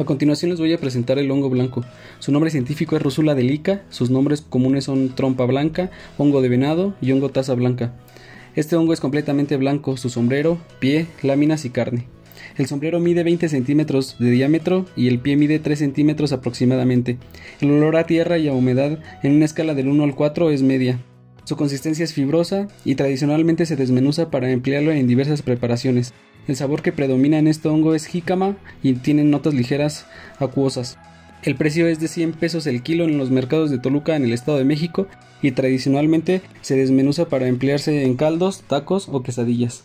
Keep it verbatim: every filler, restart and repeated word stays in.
A continuación les voy a presentar el hongo blanco. Su nombre científico es Russula delica, sus nombres comunes son trompa blanca, hongo de venado y hongo taza blanca. Este hongo es completamente blanco, su sombrero, pie, láminas y carne. El sombrero mide veinte centímetros de diámetro y el pie mide tres centímetros aproximadamente. El olor a tierra y a humedad en una escala del uno al cuatro es media. Su consistencia es fibrosa y tradicionalmente se desmenuza para emplearlo en diversas preparaciones. El sabor que predomina en este hongo es jícama y tiene notas ligeras acuosas. El precio es de cien pesos el kilo en los mercados de Toluca en el Estado de México y tradicionalmente se desmenuza para emplearse en caldos, tacos o quesadillas.